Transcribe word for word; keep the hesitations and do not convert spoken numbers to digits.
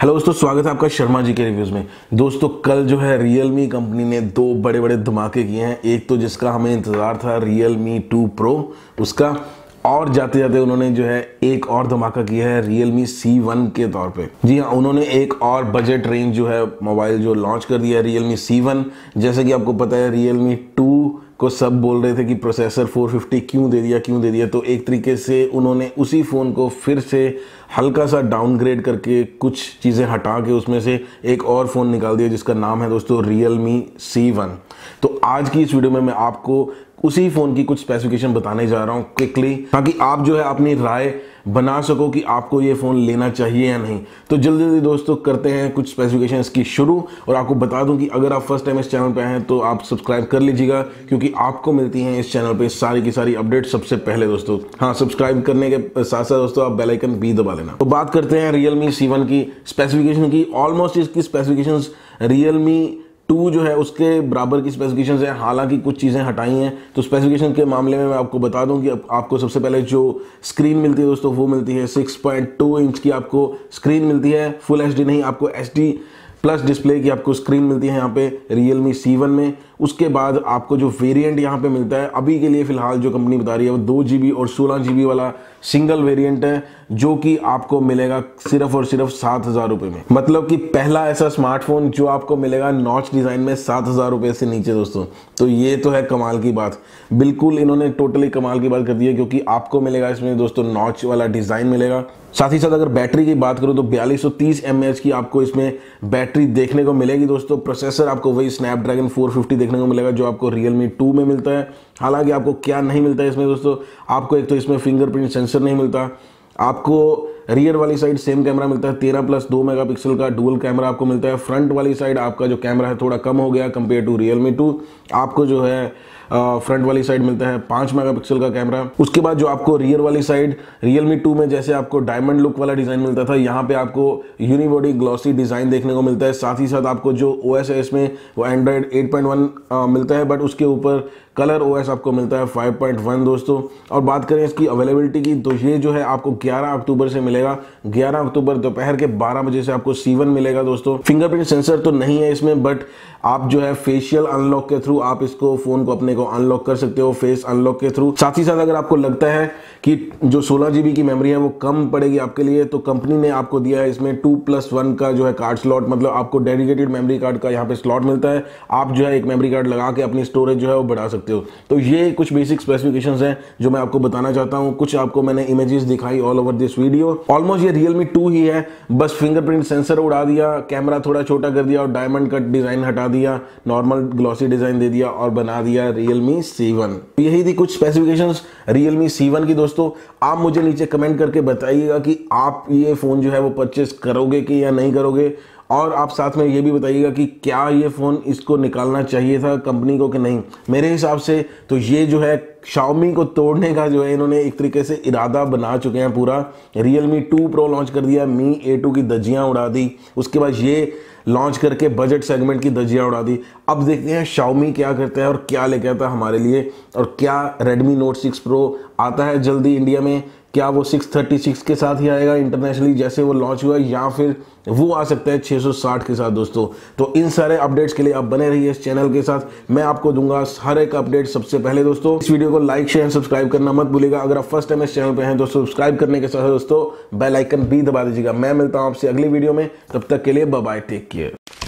Hello दोस्तों, स्वागत है आपका शर्मा जी के रिव्यूज़ में। दोस्तों कल जो है Realme कंपनी ने दो बड़े बड़े धमाके किए हैं। एक तो जिसका हमें इंतज़ार था Realme टू Pro उसका, और जाते जाते उन्होंने जो है एक और धमाका किया है Realme सी वन के तौर पे। जी हाँ, उन्होंने एक और बजट रेंज जो है मोबाइल जो लॉन्च कर दिया है Realme सी वन। जैसे कि आपको पता है Realme टू को सब बोल रहे थे कि प्रोसेसर फोर फिफ्टी क्यों दे दिया क्यों दे दिया तो एक तरीके से उन्होंने उसी फ़ोन को फिर से हल्का सा डाउनग्रेड करके कुछ चीज़ें हटा के उसमें से एक और फ़ोन निकाल दिया, जिसका नाम है दोस्तों Realme सी वन। तो आज की इस वीडियो में मैं आपको उसी फ़ोन की कुछ स्पेसिफिकेशन बताने जा रहा हूँ क्विकली, ताकि आप जो है अपनी राय बना सको कि आपको ये फ़ोन लेना चाहिए या नहीं। तो जल्दी जल्दी दोस्तों करते हैं कुछ स्पेसिफिकेशन की शुरू। और आपको बता दूं कि अगर आप फर्स्ट टाइम इस चैनल पे हैं तो आप सब्सक्राइब कर लीजिएगा, क्योंकि आपको मिलती हैं इस चैनल पे सारी की सारी अपडेट सबसे पहले। दोस्तों हाँ, सब्सक्राइब करने के साथ साथ दोस्तों आप बेल आइकन भी दबा लेना। तो बात करते हैं Realme सी वन की स्पेसिफिकेशन की। ऑलमोस्ट इसकी स्पेसिफिकेशंस Realme टू जो है उसके बराबर की स्पेसिफिकेशंस हैं, हालांकि कुछ चीज़ें हटाई हैं। तो स्पेसिफिकेशन के मामले में मैं आपको बता दूं कि आपको सबसे पहले जो स्क्रीन मिलती है दोस्तों वो मिलती है सिक्स पॉइंट टू इंच की आपको स्क्रीन मिलती है। फुल एचडी नहीं, आपको एचडी प्लस डिस्प्ले की आपको स्क्रीन मिलती है यहाँ पे Realme सी वन में। उसके बाद आपको जो वेरिएंट यहाँ पे मिलता है, अभी के लिए फ़िलहाल जो कंपनी बता रही है वो दो जी बी और सोलह जी बी वाला सिंगल वेरिएंट है, जो कि आपको मिलेगा सिर्फ और सिर्फ सात हज़ार रुपये में। मतलब कि पहला ऐसा स्मार्टफोन जो आपको मिलेगा नॉच डिज़ाइन में सात हज़ार रुपये से नीचे दोस्तों। तो ये तो है कमाल की बात, बिल्कुल इन्होंने टोटली कमाल की बात कर दी है, क्योंकि आपको मिलेगा इसमें दोस्तों नॉच वाला डिज़ाइन मिलेगा। साथ ही साथ अगर बैटरी की बात करूँ तो बयालीस सौ तीस एम ए एच की आपको इसमें बैटरी देखने को मिलेगी दोस्तों। प्रोसेसर आपको वही स्नैपड्रैगन फोर फिफ्टी देखने को मिलेगा जो आपको Realme टू में मिलता है। हालांकि आपको क्या नहीं मिलता है इसमें दोस्तों, आपको एक तो इसमें फिंगरप्रिंट सेंसर नहीं मिलता, आपको रियर वाली साइड सेम कैमरा मिलता है तेरह प्लस दो मेगा पिक्सल का डुअल कैमरा आपको मिलता है। फ्रंट वाली साइड आपका जो कैमरा है थोड़ा कम हो गया कंपेयर टू Realme टू, आपको जो है फ्रंट वाली साइड मिलता है पाँच मेगा पिक्सल का कैमरा। उसके बाद जो आपको रियर वाली साइड Realme टू में जैसे आपको डायमंड लुक वाला डिज़ाइन मिलता था, यहाँ पे आपको यूनिबॉडी ग्लॉसी डिज़ाइन देखने को मिलता है। साथ ही साथ आपको जो ओ एस है इसमें वो एंड्रॉयड एट पॉइंट वन मिलता है, बट उसके ऊपर कलर ओ एस आपको मिलता है फाइव पॉइंट वन दोस्तों। और बात करें इसकी अवेलेबिलिटी की, तो ये जो है आपको ग्यारह अक्टूबर से मिलेगा। ग्यारह अक्टूबर दोपहर के बारह बजे से आपको सी वन मिलेगा दोस्तों। फिंगरप्रिंट सेंसर तो नहीं है इसमें, बट आप जो है फेशियल अनलॉक के थ्रू आप इसको फोन को अपने को अनलॉक कर सकते हो, फेस अनलॉक के थ्रू। साथ ही साथ अगर आपको लगता है कि जो सोलह जीबी की मेमोरी है वो कम पड़ेगी आपके लिए, तो कंपनी ने आपको दिया है इसमें टू प्लस वन का जो है कार्ड स्लॉट, मतलब आपको डेडिकेटेड मेमोरी कार्ड का यहाँ पे स्लॉट मिलता है। आप जो है एक मेमोरी कार्ड लगा के अपनी स्टोरेज जो है वो बढ़ा सकते हो। तो ये कुछ बेसिक स्पेसिफिकेशंस हैं जो मैं आपको बताना चाहता हूँ। कुछ आपको मैंने इमेजेस दिखाई all over this video. Almost ये Realme टू ही है, बस फिंगरप्रिंट सेंसर उड़ा दिया, कैमरा थोड़ा छोटा कर दिया और डायमंड कट डिज़ाइन हटा दिया, नॉर्मल ग्लॉसी डिज़ाइन दे दिया और बना दिया Realme सी वन। यही थी कुछ स्पेसिफिकेशंस Realme सी वन की दोस्तों। आप मुझे नीचे कमेंट करके बताइएगा कि आप ये फ़ोन जो है वो परचेस करोगे कि या नहीं करोगे, और आप साथ में ये भी बताइएगा कि क्या ये फ़ोन इसको निकालना चाहिए था कंपनी को कि नहीं। मेरे हिसाब से तो ये जो है Xiaomi को तोड़ने का जो है इन्होंने एक तरीके से इरादा बना चुके हैं पूरा। Realme टू Pro लॉन्च कर दिया, Mi ए टू की दजियां उड़ा दी, उसके बाद ये लॉन्च करके बजट सेगमेंट की दजियां उड़ा दी। अब देखते हैं Xiaomi क्या करता है और क्या लेके आता है हमारे लिए, और क्या Redmi Note सिक्स Pro आता है जल्दी इंडिया में, क्या वो सिक्स थर्टी सिक्स के साथ ही आएगा इंटरनेशनली जैसे वो लॉन्च हुआ, या फिर वो आ सकता है सिक्स सिक्स्टी के साथ दोस्तों। तो इन सारे अपडेट्स के लिए आप बने रहिए इस चैनल के साथ, मैं आपको दूंगा हर एक अपडेट सबसे पहले दोस्तों। इस वीडियो को लाइक शेयर एंड सब्सक्राइब करना मत भूलिएगा। अगर आप फर्स्ट टाइम इस चैनल पे हैं तो सब्सक्राइब करने के साथ दोस्तों बेल आइकन भी दबा दीजिएगा। मैं मिलता हूँ आपसे अगली वीडियो में, तब तक के लिए बाय बाय, टेक केयर।